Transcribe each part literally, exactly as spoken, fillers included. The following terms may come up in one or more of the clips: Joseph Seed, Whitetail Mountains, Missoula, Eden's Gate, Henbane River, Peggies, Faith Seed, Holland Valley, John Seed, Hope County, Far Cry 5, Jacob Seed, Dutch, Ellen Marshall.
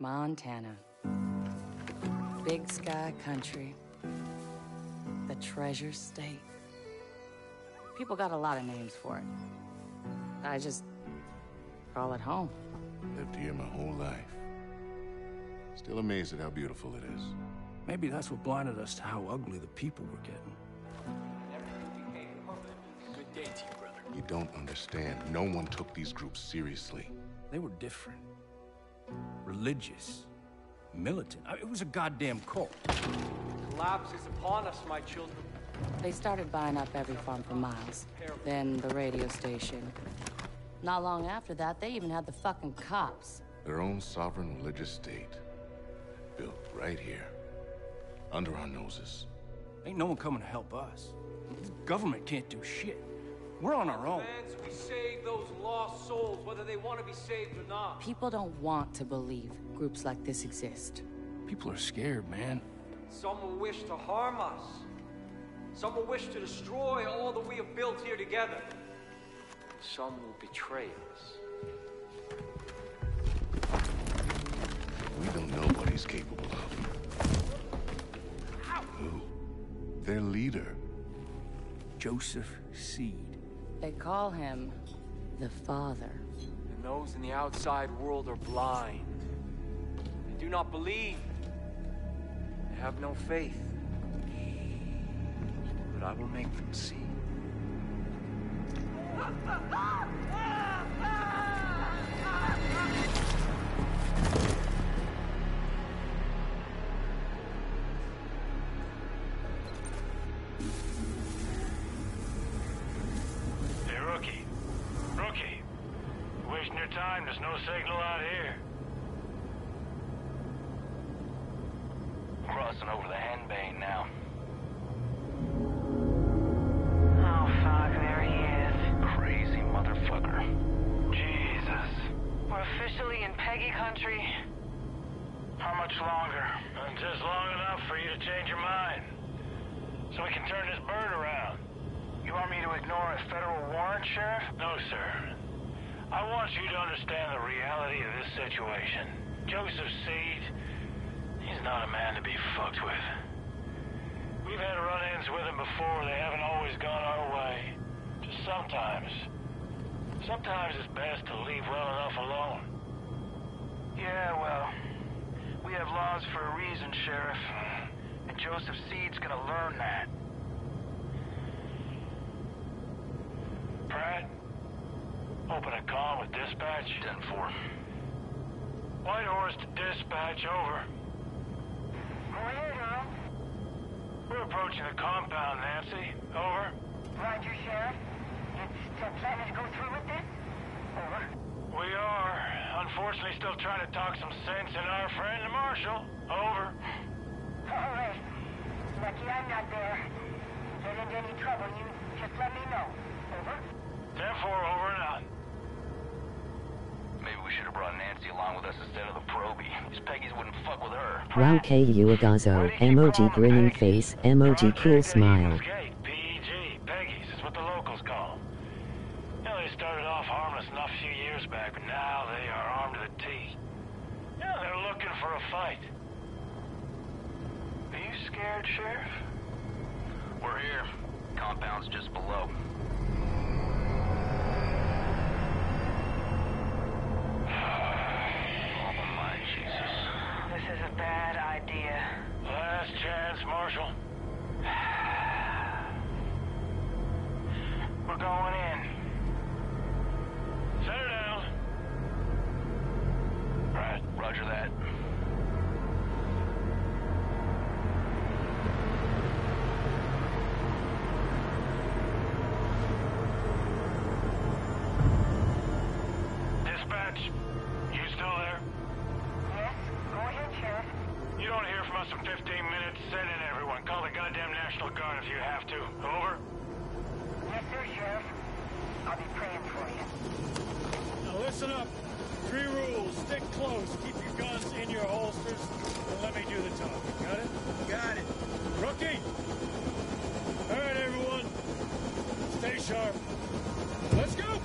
Montana, big sky country, the treasure state. People got a lot of names for it. I just call it home. Lived here my whole life. Still amazed at how beautiful it is. Maybe that's what blinded us to how ugly the people were getting. Good day to you, brother. You don't understand. No one took these groups seriously. They were different. Religious, militant. I mean, it was a goddamn cult. Collapse is upon us, my children. They started buying up every farm for miles, then the radio station. Not long after that, they even had the fucking cops. Their own sovereign religious state, built right here, under our noses. Ain't no one coming to help us. The government can't do shit. We're on our own. We save those lost souls, whether they want to be saved or not. People don't want to believe groups like this exist. People are scared, man. Some will wish to harm us. Some will wish to destroy all that we have built here together. Some will betray us. We don't know what he's capable of. Ow. Who? Their leader. Joseph Seed. They call him the Father. And those in the outside world are blind. They do not believe. They have no faith. But I will make them see. Signal out here. Crossing over the Henbane now. Oh, fuck, there he is. Crazy motherfucker. Jesus. We're officially in Peggy country. How much longer? Just long enough for you to change your mind. So we can turn this bird around. You want me to ignore a federal warrant, Sheriff? No, sir. I want you to understand the reality of this situation. Joseph Seed, he's not a man to be fucked with. We've had run-ins with him before. They haven't always gone our way. Just sometimes. Sometimes it's best to leave well enough alone. Yeah, well, we have laws for a reason, Sheriff. And Joseph Seed's gonna learn that. Pratt? Open a call with dispatch. ten four. White Horse to dispatch, over. We're We're approaching the compound, Nancy. Over. Roger, Sheriff. It's the plan to go through with this? Over. We are. Unfortunately, still trying to talk some sense in our friend, the Marshal. Over. All right. Lucky I'm not there. If you get into any trouble, you just let me know. Over. ten four, over and out. Maybe we should have brought Nancy along with us instead of the Proby. These Peggies wouldn't fuck with her. Wow, K U Agazo. Emoji grinning face. Emoji cool smile. P E G. Peggies is what the locals call them. You know, they started off harmless enough a few years back, but now they are armed to the teeth. You know, they're looking for a fight. Are you scared, Sheriff? We're here. Compound's just below. Marshal. We're going in. Set her down. Right, roger that. Dispatch, you still there? Yes, go ahead, Sheriff. You don't hear from us in fifteen minutes. Send in everyone. Call the goddamn National Guard if you have to. Over. Yes, sir, Sheriff. I'll be praying for you. Now listen up. Three rules. Stick close. Keep your guns in your holsters. And let me do the talking. Got it? Got it. Rookie! All right, everyone. Stay sharp. Let's go!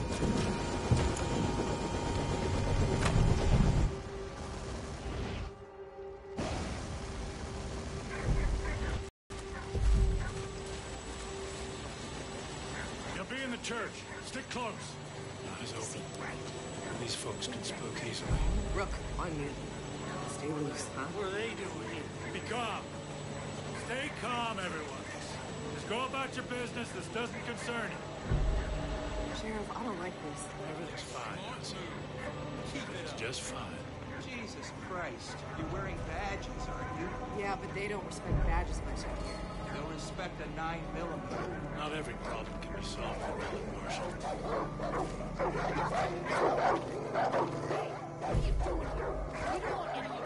Church. Stick close. Eyes open. These folks can spook easily. Rook, on you. Stay loose, huh? What are they doing here? Be calm. Stay calm, everyone. Just go about your business. This doesn't concern you. Sheriff, I don't like this. Everything's fine. It's just fine. Jesus Christ. You're wearing badges, aren't you? Yeah, but they don't respect badges much out here. They'll respect a nine millimeter. Not every problem can be solved for Ellen Marshall. What are you doing? You don't want any of your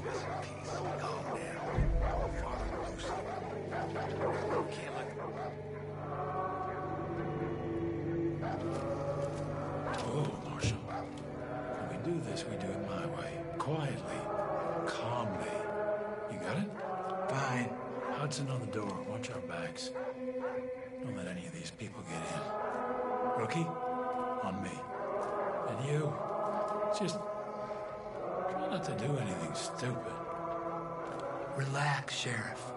business. Calm down. Father knows. You can't let go. Oh, Marshal. When we do this, we do it my way. Quietly. Calmly. You got it? Fine. Hudson on the door. Watch our backs. Don't let any of these people get in. Rookie, on me. And you, just try not to do anything stupid. Relax, Sheriff.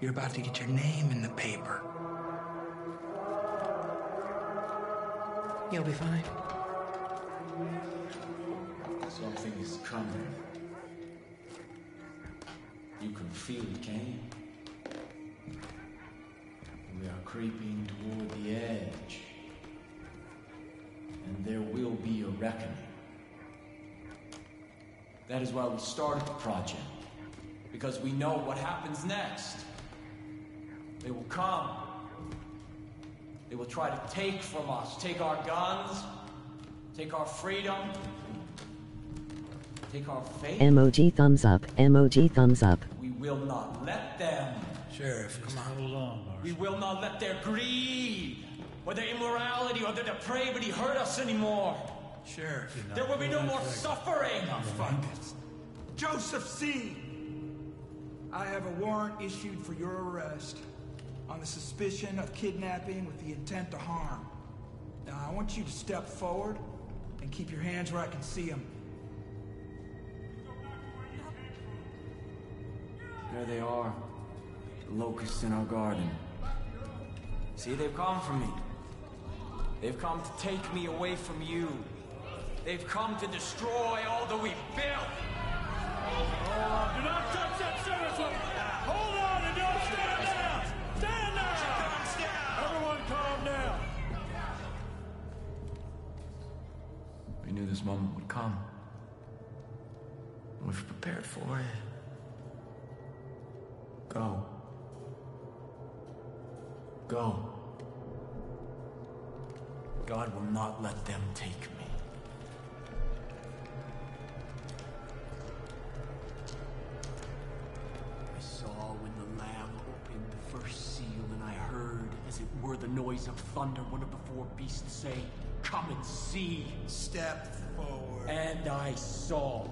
You're about to get your name in the paper. You'll be fine. Something is coming. You can feel it, can you? We are creeping toward the edge. And there will be a reckoning. That is why we started the project. Because we know what happens next. They will come. They will try to take from us, take our guns, take our freedom, take our faith. Emoji thumbs up, emoji thumbs up. We will not let them. Sheriff, come on. Hold on, Marshal. We will not let their greed, or their immorality, or their depravity hurt us anymore. Sheriff, there will be no more suffering. Oh, fuck it. Joseph Seed, I have a warrant issued for your arrest on the suspicion of kidnapping with the intent to harm. Now, I want you to step forward and keep your hands where I can see them. There they are, the locusts in our garden. See, they've come for me. They've come to take me away from you. They've come to destroy all that we've built. Oh, do not touch that service weapon. Hold on and don't stand down. Stand down. Everyone calm down. We knew this moment would come. We've prepared for it. Go. Go. God will not let them take me. I saw when the Lamb opened the first seal, and I heard, as it were, the noise of thunder, one of the four beasts say, "Come and see." Step forward. And I saw.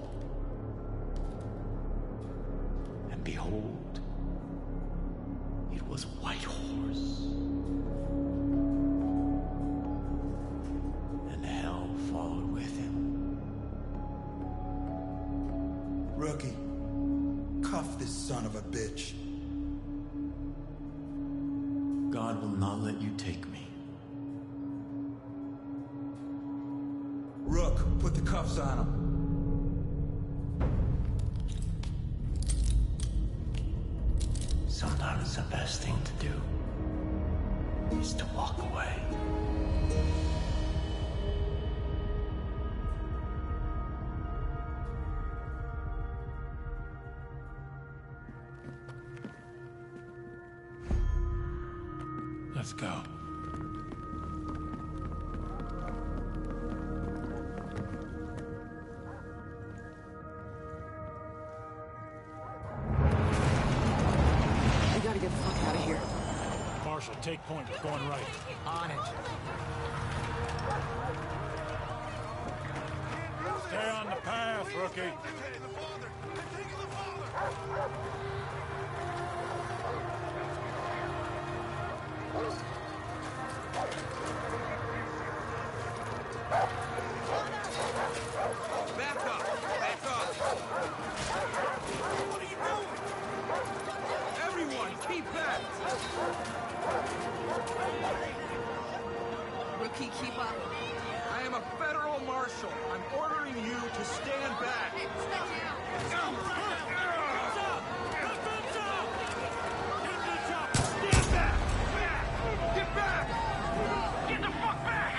And behold, it was a white horse. And hell followed with him. Rookie, cuff this son of a bitch. God will not let you take me. Rook, put the cuffs on him. Sometimes the best thing to do is to walk away. Let's go. Take point, we're going right. On it. Stay on the path, rookie. They're taking the father. They're taking the father. Back up. Back up. What are you doing? Everyone, keep back. Rookie, keep up. I am a federal marshal. I'm ordering you to stand back. Step down. Stop right now. Stop. Stop. Get the job. Get back. Back. Get back. Get the fuck back.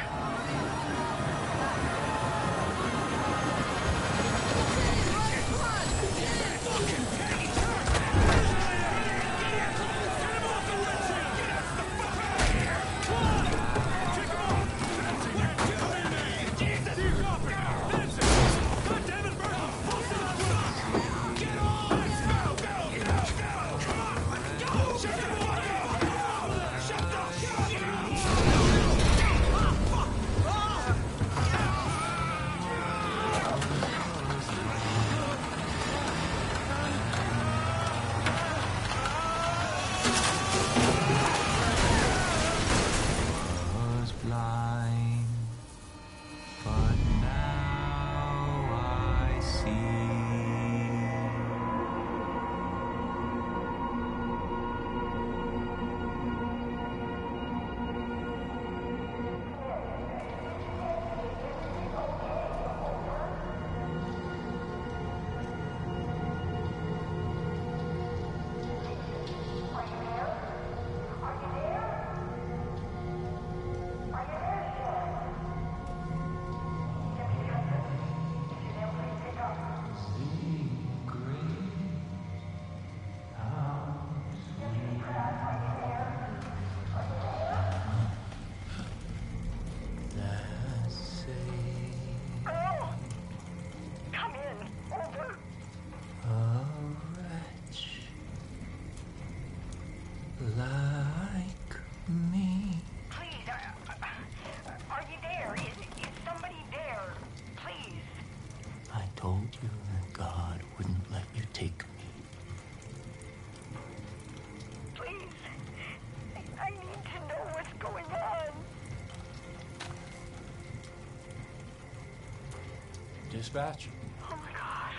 Dispatch. Oh my God.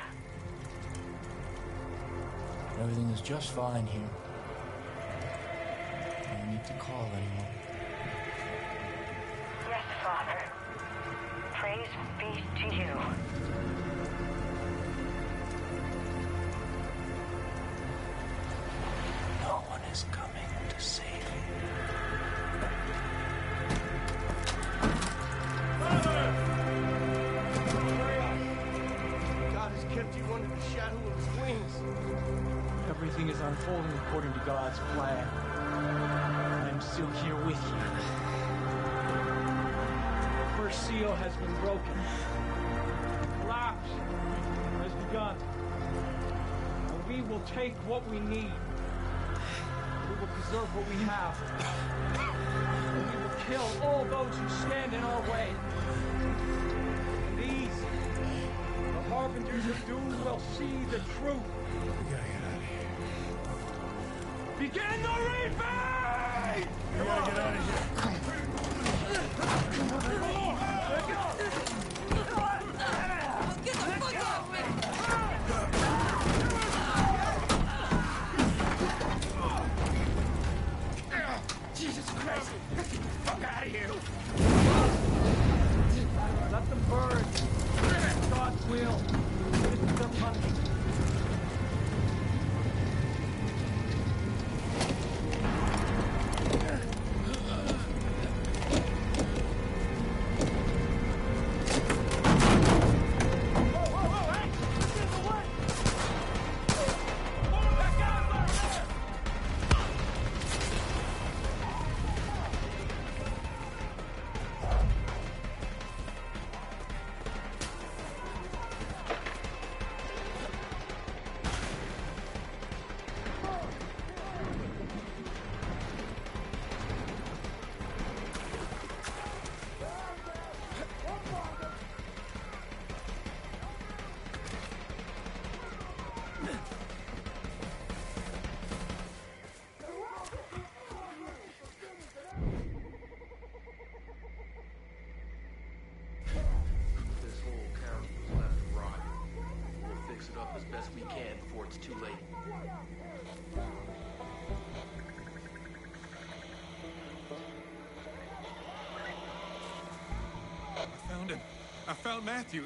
Everything is just fine here. I don't need to call anyone. Yes, Father. Praise be to you. No one is coming to save you. Father! Shadow of his wings. Everything is unfolding according to God's plan. I am still here with you. The first seal has been broken. Collapse has begun. And we will take what we need. We will preserve what we have. And we will kill all those who stand in our way. Harbingers of doom will see the truth. We gotta get out of here. Begin the rebate! We gotta get out of here. Come on. Come on. Come on. Let's get the fuck off me! Jesus Christ! Get the fuck out of here! Let them burn. God's will. This is the money. I found Matthew.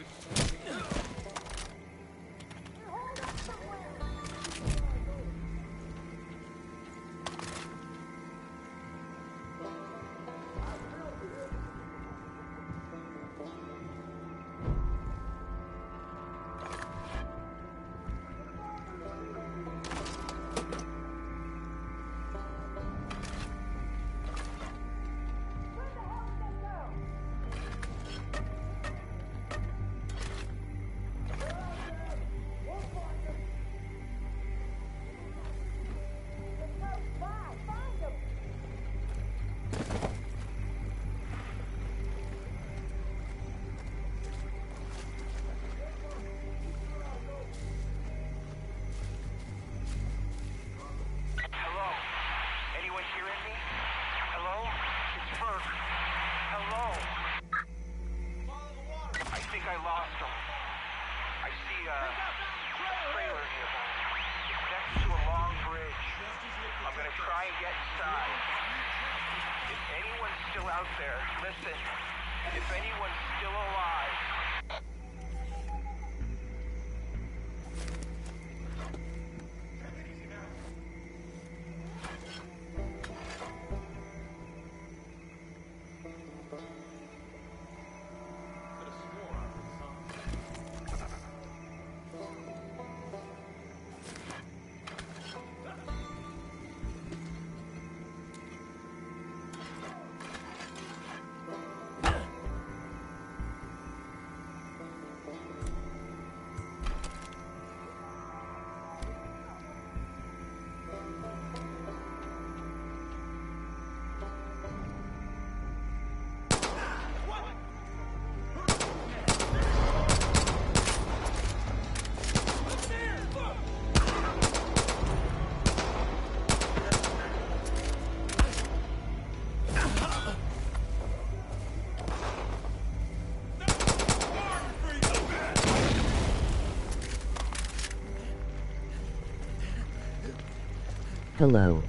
Hello.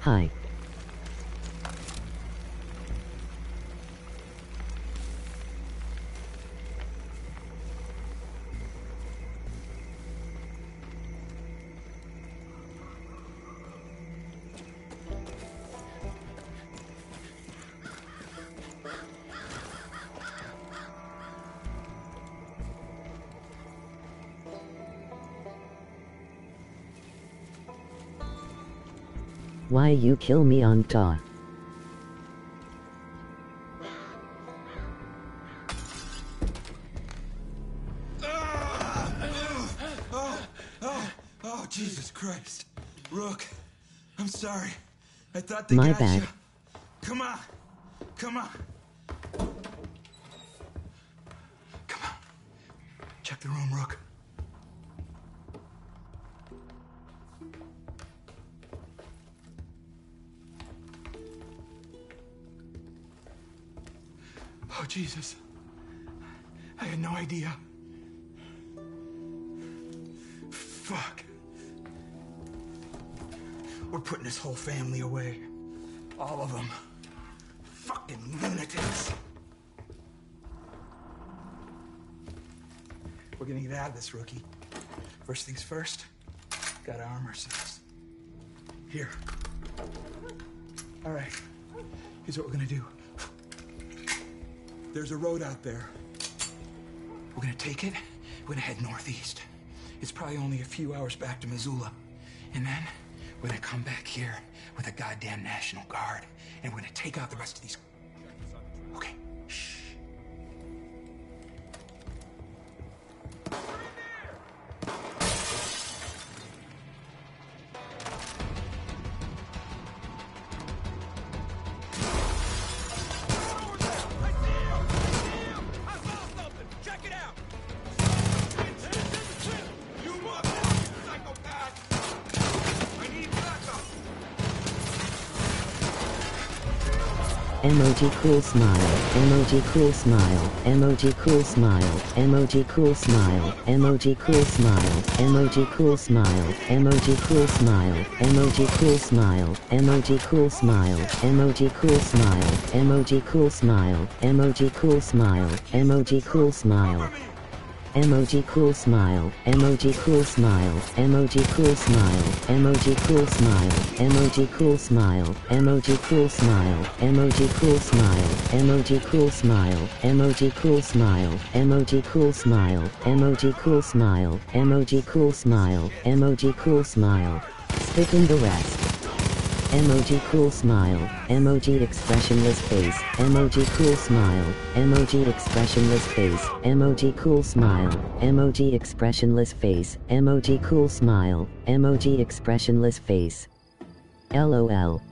Hi. Why you kill me on top? Oh, oh, oh, oh, Jesus Christ. Rook, I'm sorry. I thought they My got bad. You. Come on. Come on. Come on. Check the room, Rook. Oh, Jesus. I had no idea. Fuck. We're putting this whole family away. All of them. Fucking lunatics. We're gonna get out of this, rookie. First things first, gotta arm ourselves. Here. All right, here's what we're gonna do. There's a road out there. We're gonna take it, we're gonna head northeast. It's probably only a few hours back to Missoula. And then we're gonna come back here with a goddamn National Guard, and we're gonna take out the rest of these. Okay, shh. Emoji cool smile, emoji cool smile, emoji cool smile, emoji cool smile, emoji cool smile, emoji cool smile, emoji cool smile, emoji cool smile, emoji cool smile, emoji cool smile, emoji cool smile, emoji cool smile, emoji cool smile. Emoji cool smile, emoji cool smile, emoji cool smile, emoji cool smile, emoji cool smile, emoji cool smile, emoji cool smile, emoji cool smile, emoji cool smile, emoji cool smile, emoji cool smile, emoji cool smile, emoji cool smile. Skipping the rest. Emoji cool smile, emoji expressionless face, emoji cool smile, emoji expressionless face, emoji cool smile, emoji expressionless face, emoji cool smile, emoji expressionless face. LOL.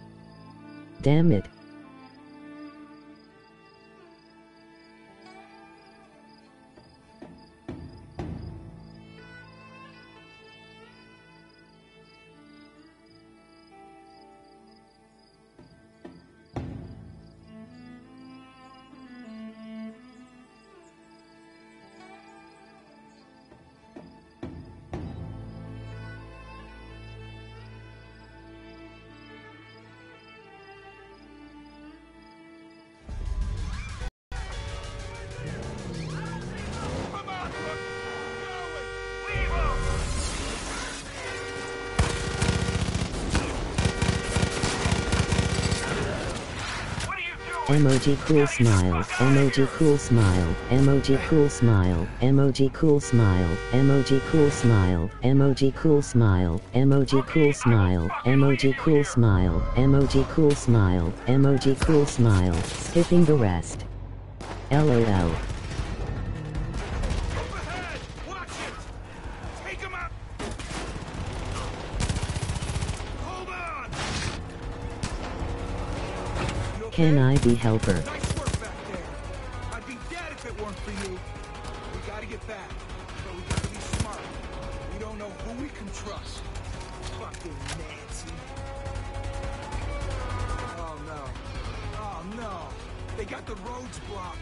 Damn it. Emoji cool smile, emoji cool smile, emoji cool smile, emoji cool smile, emoji cool smile, emoji cool smile, emoji cool smile, emoji cool smile, emoji cool smile, emoji cool smile, skipping the rest. LOL. Can I be helper? Nice work back there. I'd be dead if it weren't for you. We gotta get back, but we gotta be smart. We don't know who we can trust. Fucking Nancy. Oh no. Oh no. They got the roads blocked.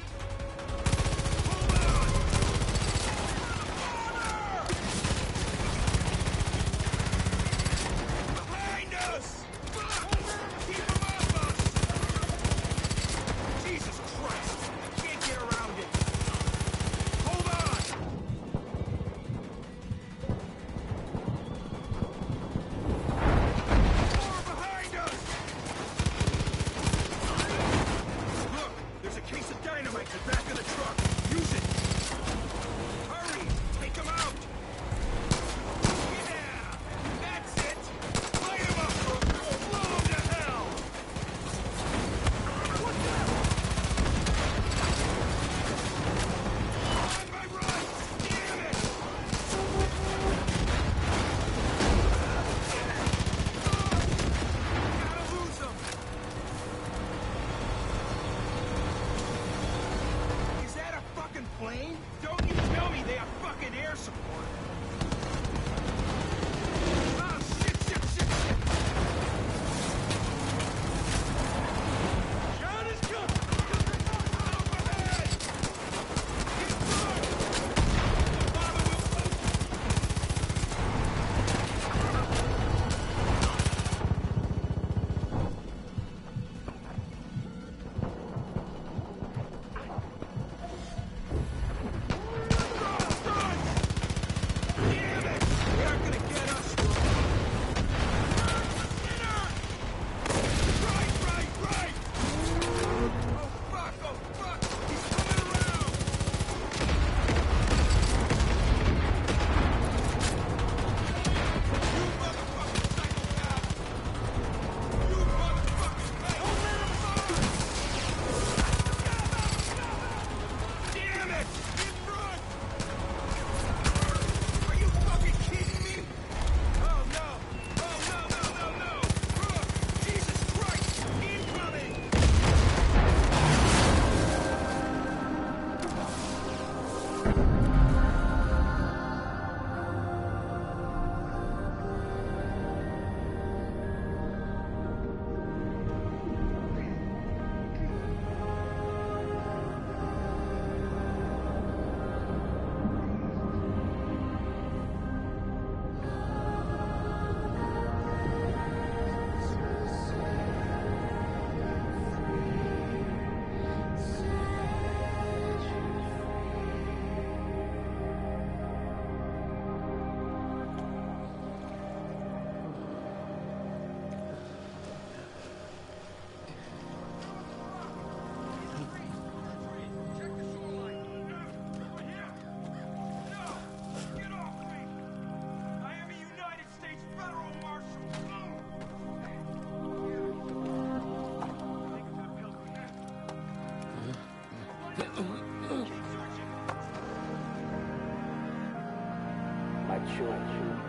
My children,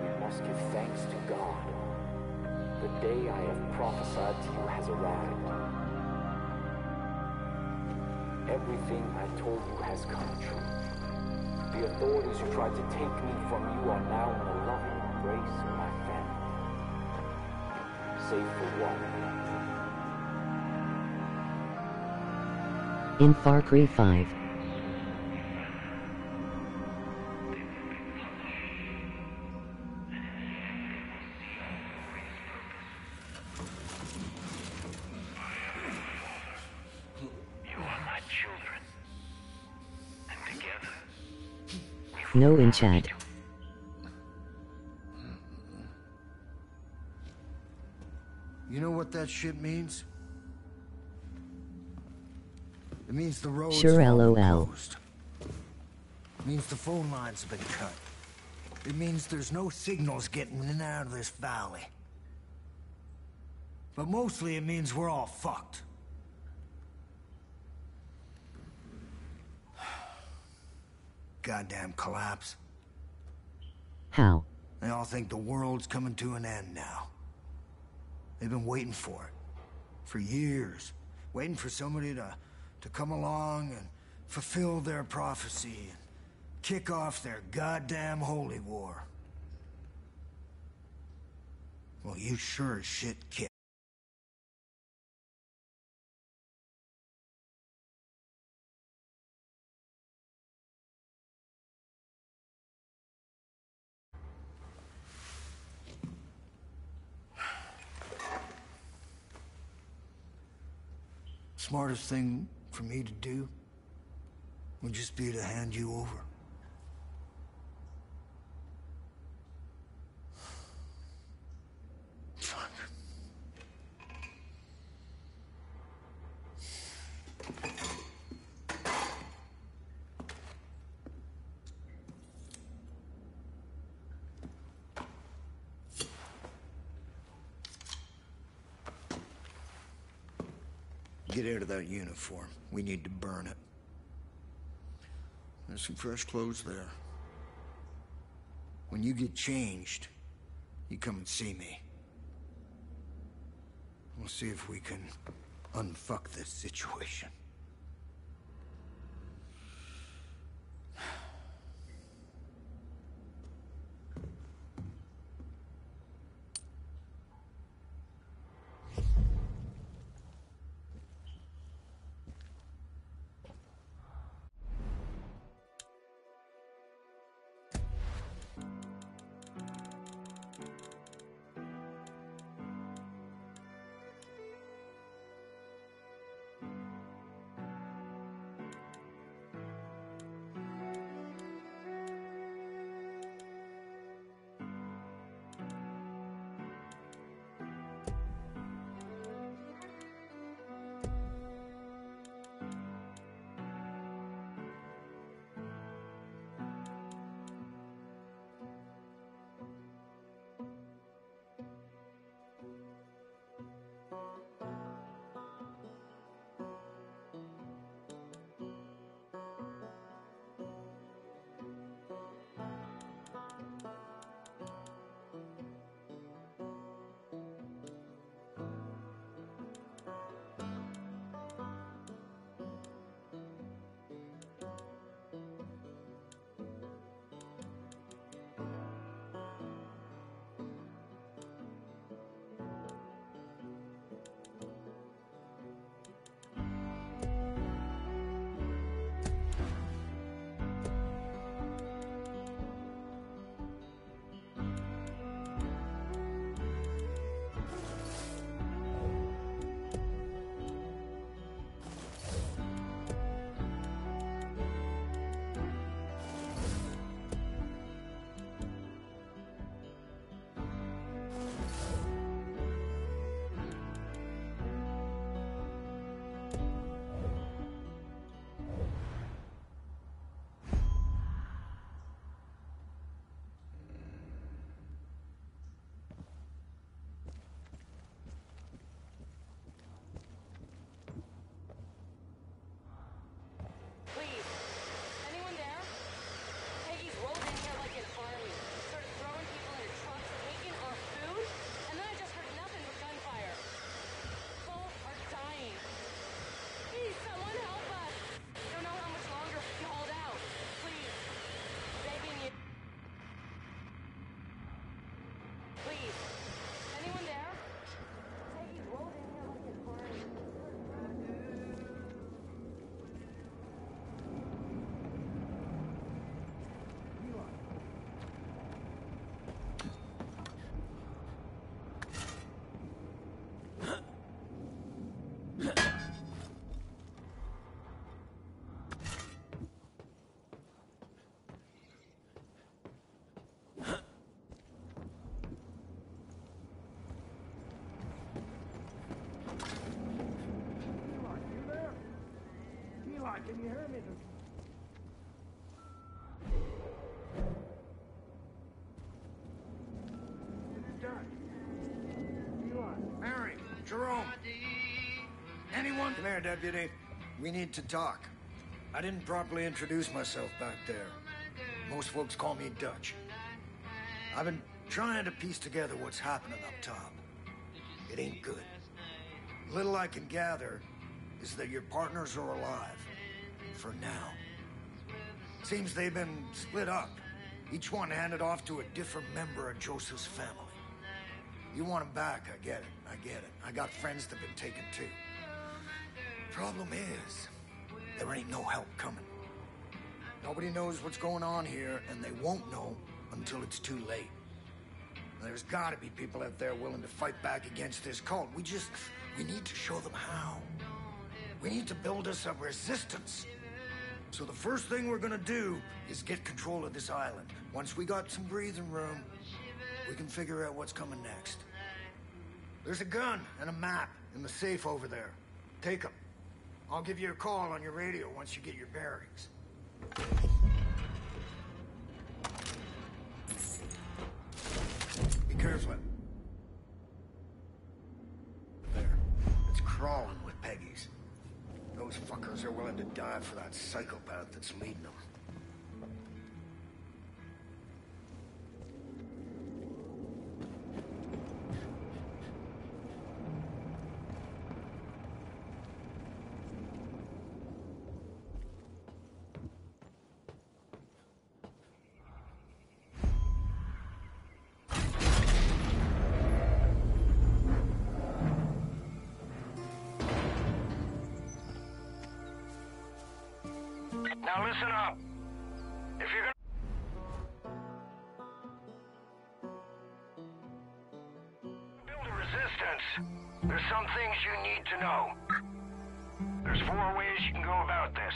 we must give thanks to God. The day I have prophesied to you has arrived. Everything I told you has come true. The authorities who tried to take me from you are now in a loving embrace of my family. Save for one. In Far Cry five. No in chat. You know what that shit means? It means the roads sure, lol. Closed. It means the phone lines have been cut. It means there's no signals getting in and out of this valley. But mostly it means we're all fucked. Goddamn collapse. How? They all think the world's coming to an end now. They've been waiting for it. For years. Waiting for somebody to, to come along and fulfill their prophecy and kick off their goddamn holy war. Well, you sure as shit kicked. Smartest thing for me to do would just be to hand you over. Fuck. Get out of that uniform. We need to burn it. There's some fresh clothes there. When you get changed, you come and see me. We'll see if we can unfuck this situation. meters. Mary, Jerome, anyone? Come here, deputy. We need to talk. I didn't properly introduce myself back there. Most folks call me Dutch. I've been trying to piece together what's happening up top. It ain't good. Little I can gather is that your partners are alive. For now. Seems they've been split up. Each one handed off to a different member of Joseph's family. You want them back, I get it, I get it. I got friends that have been taken too. Problem is, there ain't no help coming. Nobody knows what's going on here, and they won't know until it's too late. There's gotta be people out there willing to fight back against this cult. We just, we need to show them how. We need to build us a resistance. So the first thing we're gonna do is get control of this island. Once we got some breathing room, we can figure out what's coming next. There's a gun and a map in the safe over there. Take them. I'll give you a call on your radio once you get your bearings. Be careful. There. It's crawling with Peggy's. Those fuckers are willing to die for that psychopath that's leading them. Now listen up. If you're gonna build a resistance, there's some things you need to know. There's four ways you can go about this.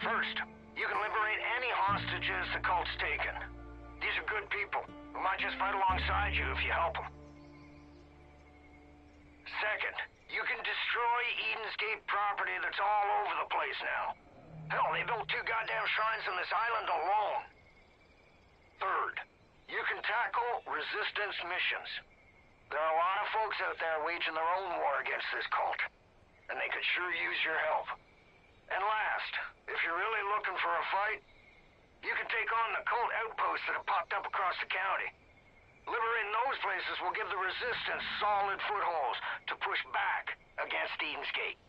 First, you can liberate any hostages the cult's taken. These are good people who might just fight alongside you if you help them. Second, you can destroy Eden's Gate property that's all over the place now. Hell, they built two goddamn shrines on this island alone. Third, you can tackle resistance missions. There are a lot of folks out there waging their own war against this cult, and they could sure use your help. And last, if you're really looking for a fight, you can take on the cult outposts that have popped up across the county. Liberating those places will give the resistance solid footholds to push back against Eden's Gate.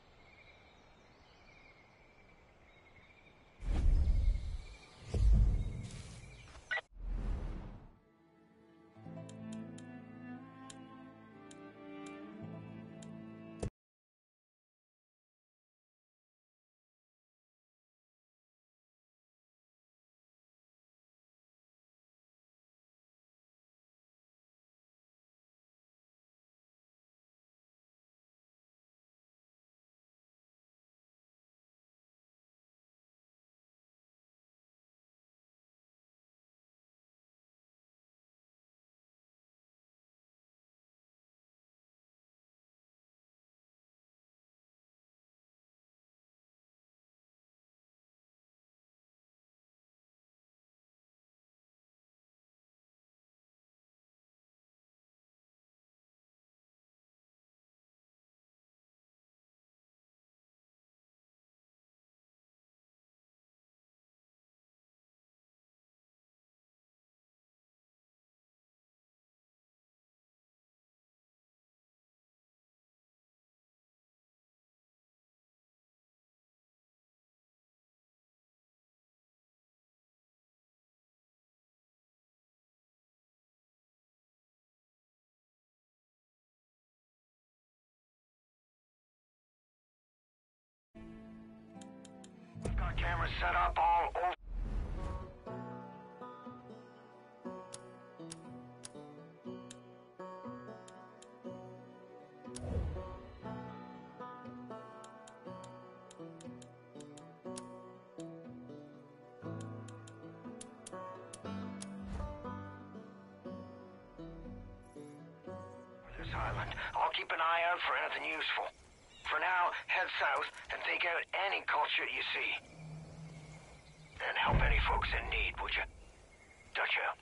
Cameras set up all over. This island. I'll keep an eye out for anything useful. For now, head south and take out any culture you see. folks in need, would you? Dutch out.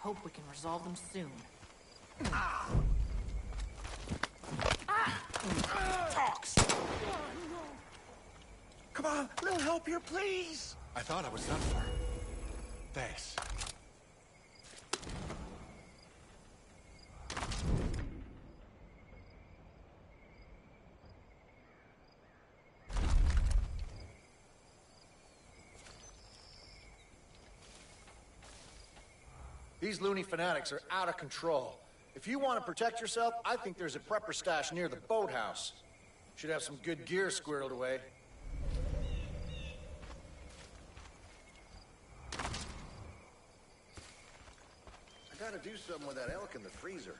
Hope we can resolve them soon. Ah. Ah. Fox. Come on, a little help here, please. I thought I was done for. Thanks. These loony fanatics are out of control. If you want to protect yourself, I think there's a prepper stash near the boathouse. Should have some good gear squirreled away. I gotta do something with that elk in the freezer.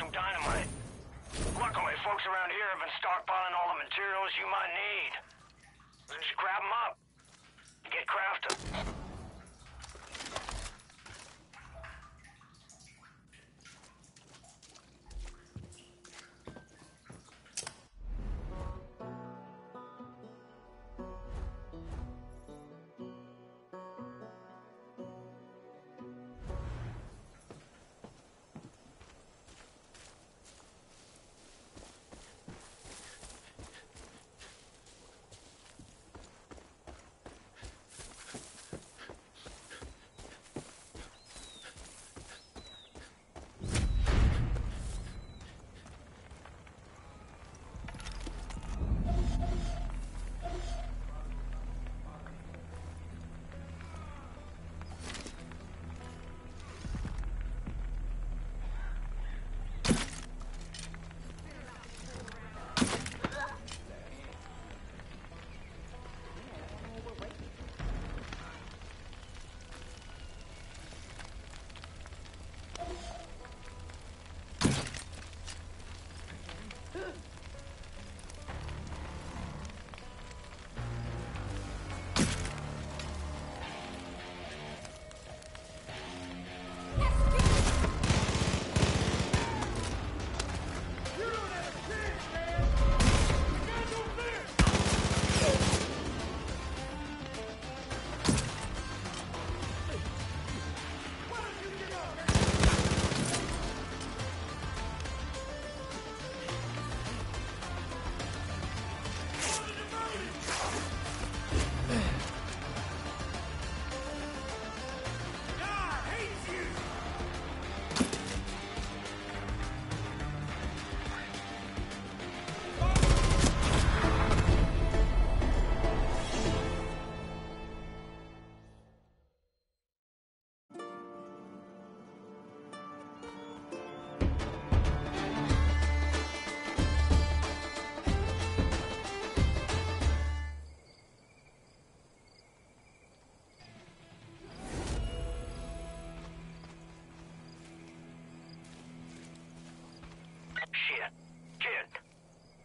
some dynamite. Luckily, folks around here have been stockpiling all the materials you might need. So just grab them up and get crafting.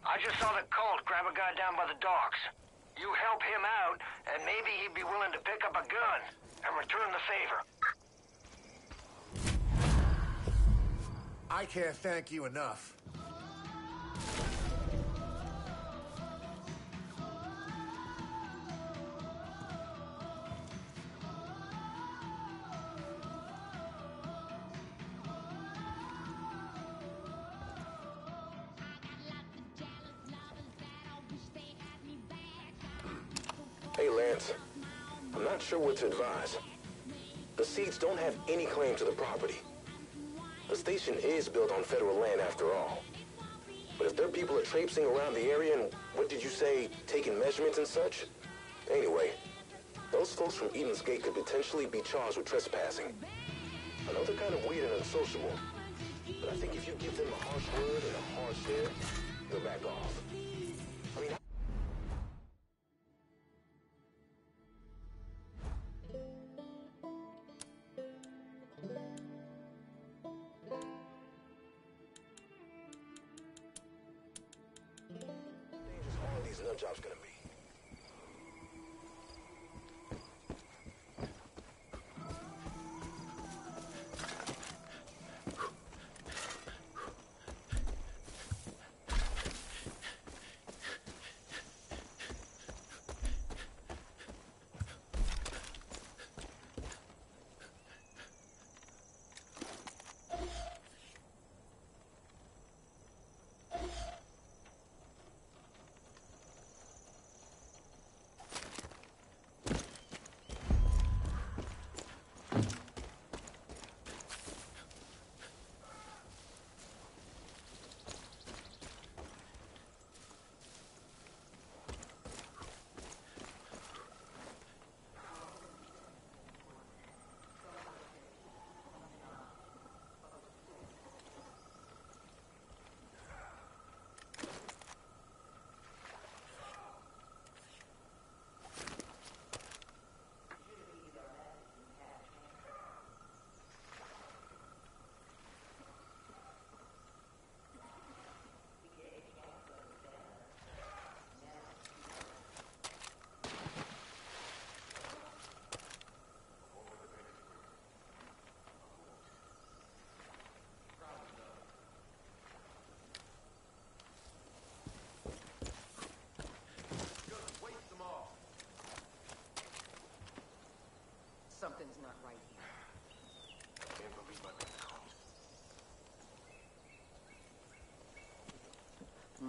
I just saw the Colt grab a guy down by the docks. You help him out, and maybe he'd be willing to pick up a gun and return the favor. I can't thank you enough. Sure what to advise. The Seeds don't have any claim to the property. The station is built on federal land after all. But if their people are traipsing around the area and, what did you say, taking measurements and such? Anyway, those folks from Eden's Gate could potentially be charged with trespassing. I know they're kind of weird and unsociable, but I think if you give them a harsh word and a hard stare, they'll back off. I mean, job's gonna be.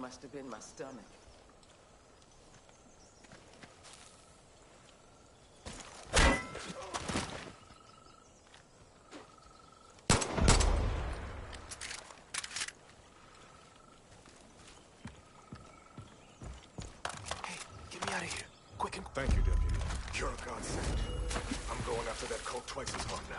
must have been my stomach. Thank you, Deputy. You're a godsend. I'm going after that cult twice as hard now.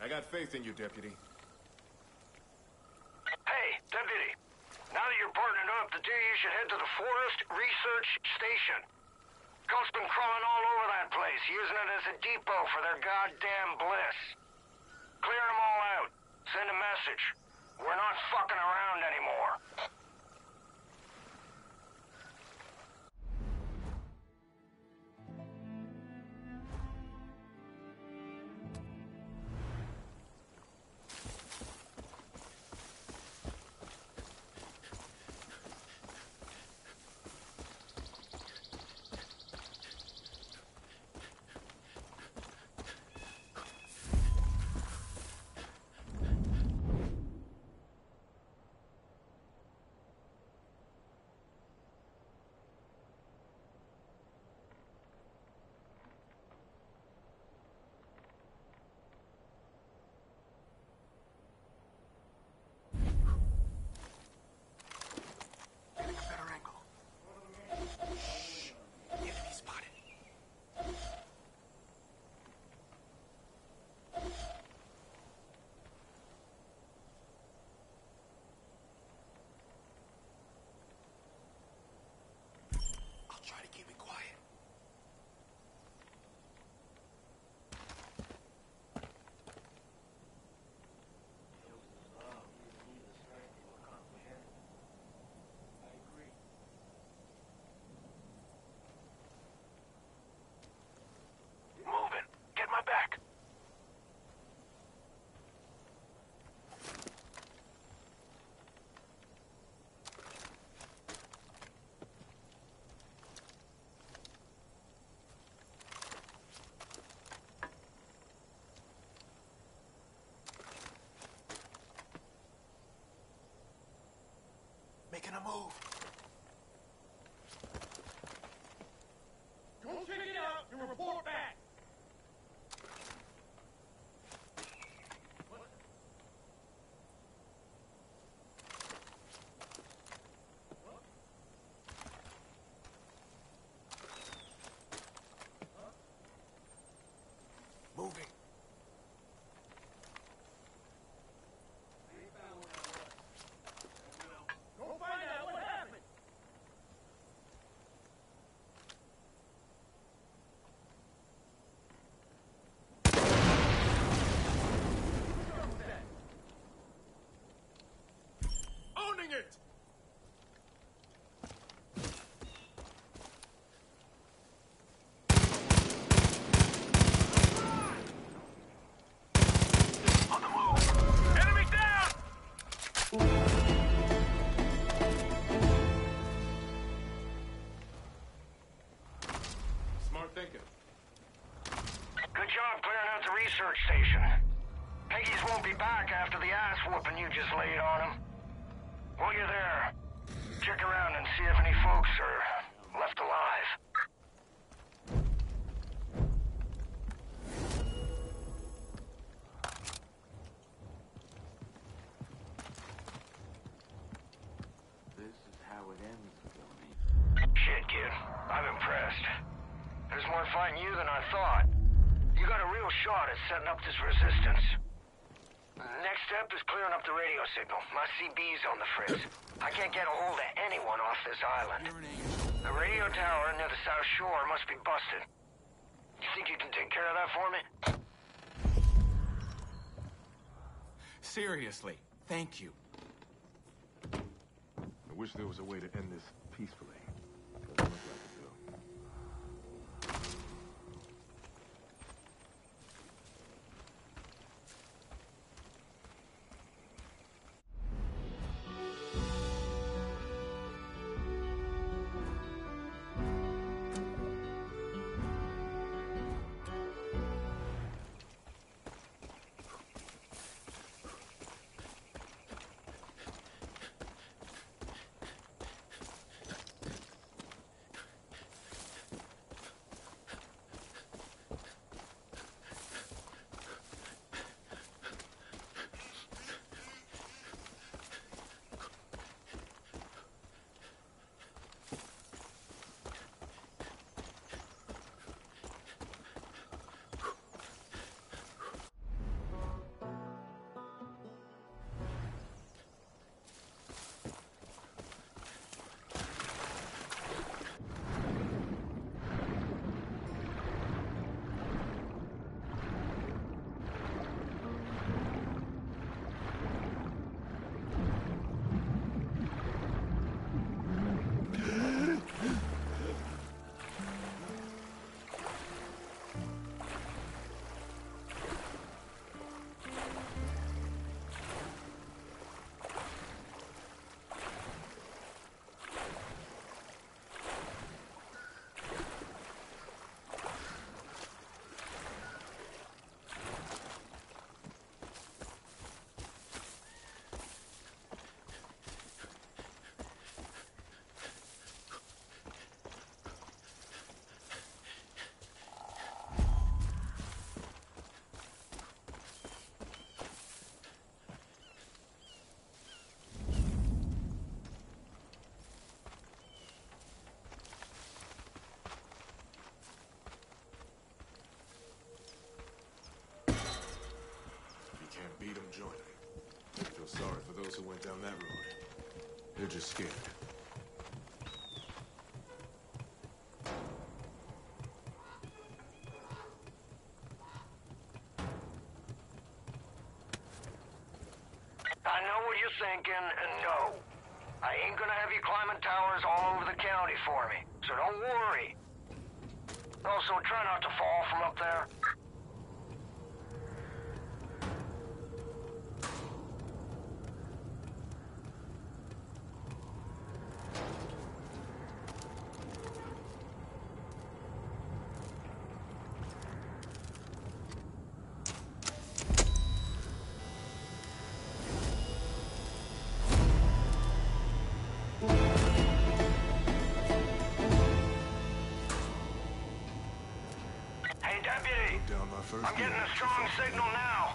I got faith in you, Deputy. Hey, Deputy. Now that you're partnering up, the two of you should head to the Forest Research Station. Cult's been crawling all over that place, using it as a depot for their goddamn bliss. Clear them all out. Send a message. We're not fucking around anymore. gotta move. Go check it out and report back. Research station. Peggy's won't be back after the ass whooping you just laid on him. While you're there, check around and see if any folks are left alive. This is how it ends, Tony. Shit, kid. I'm impressed. There's more fight in you than I thought. You got a real shot at setting up this resistance. Next step is clearing up the radio signal. My C B's on the fritz. I can't get a hold of anyone off this island. The radio tower near the south shore must be busted. You think you can take care of that for me? Seriously, thank you. I wish there was a way to end this peacefully. Beat them, join them. I feel sorry for those who went down that road. They're just scared. I know what you're thinking, and no. I ain't gonna have you climbing towers all over the county for me, so don't worry. Also, try not to fall from up there. Thank you. first. I'm getting a strong signal now.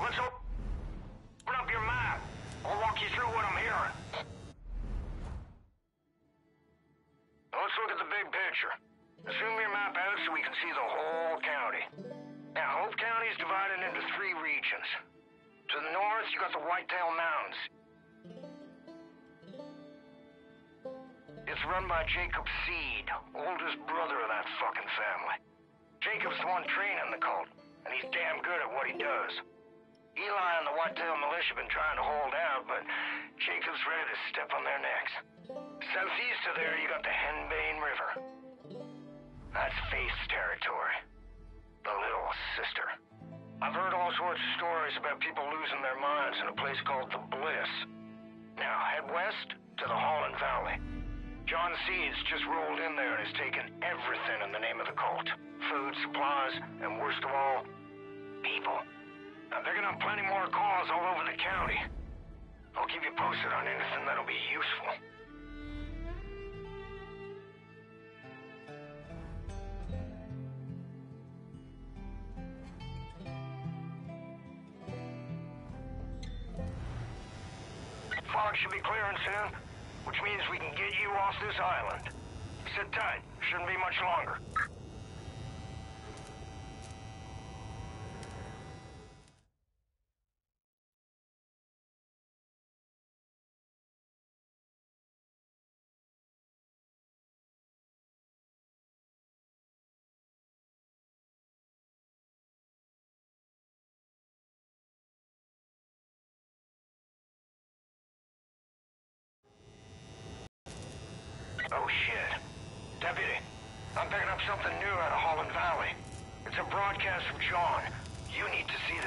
Let's open up your map. I'll walk you through what I'm hearing. Let's look at the big picture. Zoom your map out so we can see the whole county. Now, Hope County is divided into three regions. To the north, you got the Whitetail Mountains. It's run by Jacob Seed, oldest brother of that fucking family. Jacob's the one training the cult, and he's damn good at what he does. Eli and the Whitetail Militia been trying to hold out, but Jacob's ready to step on their necks. Southeast of there, you got the Henbane River. That's Faith's territory. The little sister. I've heard all sorts of stories about people losing their minds in a place called the Bliss. Now, head west to the Holland Valley. John Seed's just rolled in there and has taken everything in the name of the cult. Food, supplies, and worst of all, people. Now, they're gonna have plenty more calls all over the county. I'll keep you posted on anything that'll be useful. Fog should be clearing soon, which means we can get you off this island. Sit tight. Shouldn't be much longer. Oh, shit. Deputy, I'm picking up something new out of Holland Valley. It's a broadcast from John. You need to see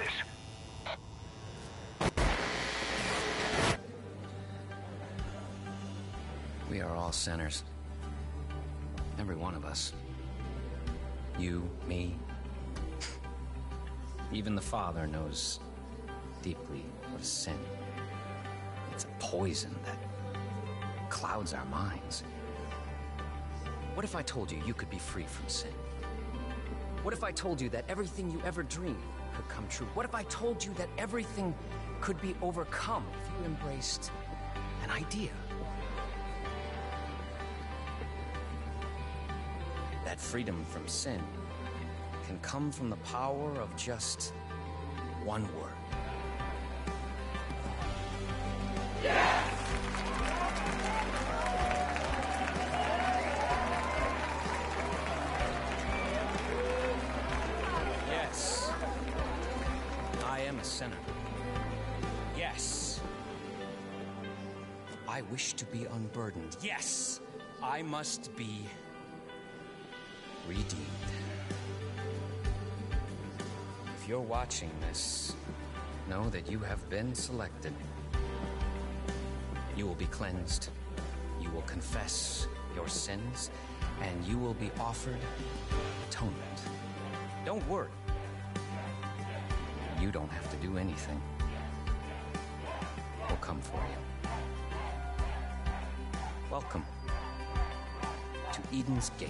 this. We are all sinners. Every one of us. You, me. Even the Father knows deeply of sin. It's a poison that clouds our minds. What if I told you you could be free from sin? What if I told you that everything you ever dreamed could come true? What if I told you that everything could be overcome if you embraced an idea? That freedom from sin can come from the power of just one word. Burdened. Yes, I must be redeemed. If you're watching this, know that you have been selected. You will be cleansed, you will confess your sins, and you will be offered atonement. Don't worry. You don't have to do anything. We'll come for you. Welcome to Eden's Gate.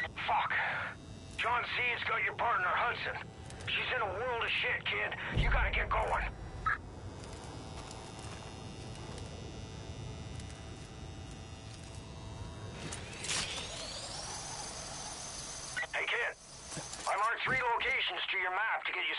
Fuck. John Seed's got your partner, Hudson. She's in a world of shit, kid. You gotta get going. Your map to get you.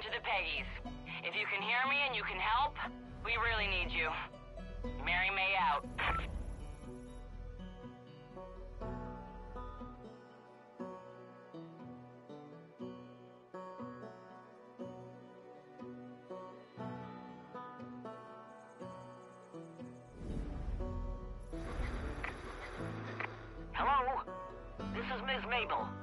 going to the Peggy's. If you can hear me and you can help, we really need you. Mary May out. Hello? This is Miz Mabel.